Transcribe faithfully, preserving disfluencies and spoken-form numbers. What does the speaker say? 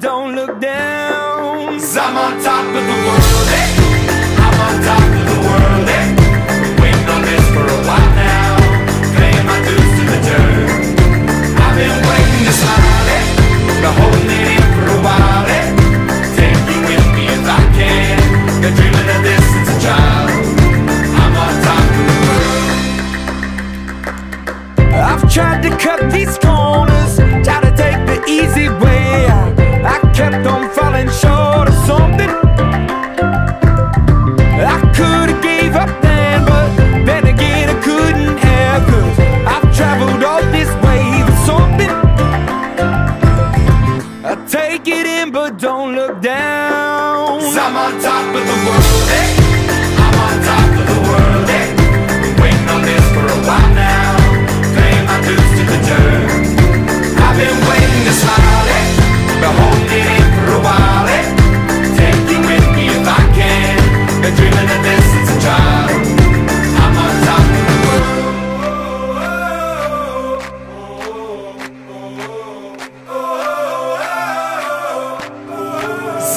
don't look down. 'Cause I'm on top of the world, eh? I'm on top of the world, eh? Been waiting on this for a while now, paying my dues to the dirt. I've been waiting to smile, eh? Been holding it in for a while, eh? Take you with me if I can. Been dreaming of this since a child. I'm on top of the world. I've tried to cut these corners, tried to take the easy way. I kept on falling short of something I could've gave up then, but then again I couldn't have, 'cause I've traveled all this way for something. I take it in but don't look down. 'Cause I'm on top of the world, eh? I'm on top of the world, eh? Been waiting on this for a while now, paying my dues to the dirt. I've been waiting to smile, eh? Been holding it in for a while, eh? Take you with me if I can. Been dreaming of this since a child. I'm on top of the world. 'Cause